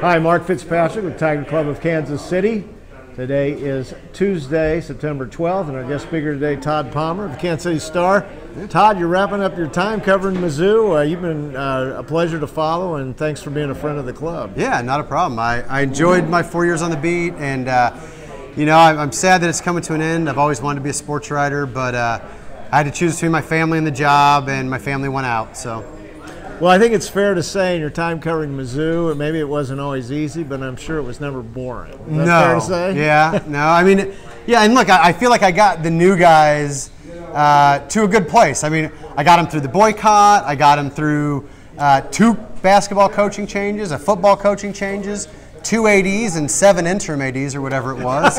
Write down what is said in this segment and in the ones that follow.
Hi, Mark Fitzpatrick with Tiger Club of Kansas City. Today is Tuesday, September 12th, and our guest speaker today, Todd Palmer of the Kansas City Star. Todd, you're wrapping up your time covering Mizzou. You've been a pleasure to follow, and thanks for being a friend of the club. Yeah, not a problem. I enjoyed my 4 years on the beat, and you know, I'm sad that it's coming to an end. I've always wanted to be a sports writer, but I had to choose between my family and the job, and my family went out, so. Well, I think it's fair to say in your time covering Mizzou, maybe it wasn't always easy, but I'm sure it was never boring. Is that fair to say? Yeah, no. I mean, yeah, and look, I feel like I got the new guys to a good place. I mean, I got them through the boycott. I got them through two basketball coaching changes, a football coaching changes, two ADs and seven interim ADs or whatever it was.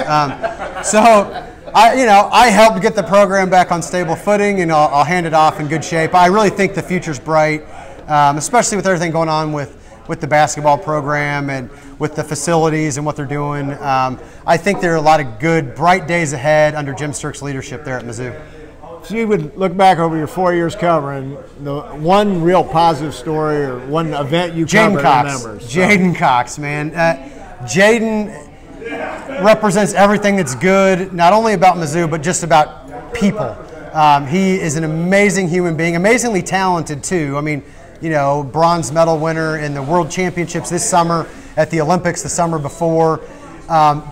So. You know, I helped get the program back on stable footing, and I'll hand it off in good shape. I really think the future's bright, especially with everything going on with the basketball program and with the facilities and what they're doing. I think there are a lot of good, bright days ahead under Jim Stirk's leadership there at Mizzou. So you would look back over your 4 years covering, the one real positive story or one event you covered remembers. Jaden Cox, man. Jaden represents everything that's good, not only about Mizzou, but just about people. He is an amazing human being, amazingly talented too. I mean, you know, bronze medal winner in the World Championships this summer, at the Olympics the summer before.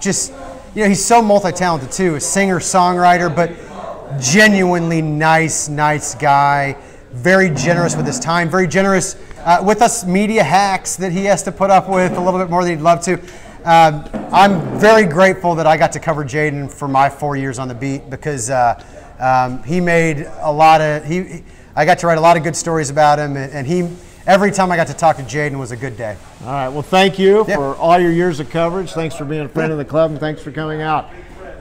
Just, you know, he's so multi-talented too, a singer, songwriter, but genuinely nice guy, very generous with his time, very generous with us media hacks that he has to put up with a little bit more than he'd love to. I'm very grateful that I got to cover Jaden for my 4 years on the beat, because he made a lot of, I got to write a lot of good stories about him, and he, every time I got to talk to Jaden was a good day. All right, well, thank you for all your years of coverage. Thanks for being a friend of the club, and thanks for coming out.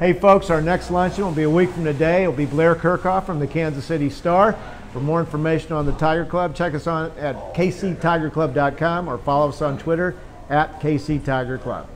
Hey folks, our next luncheon will be a week from today. It'll be Blair Kerkhoff from the Kansas City Star. For more information on the Tiger Club, check us on at kctigerclub.com or follow us on Twitter at kctigerclub.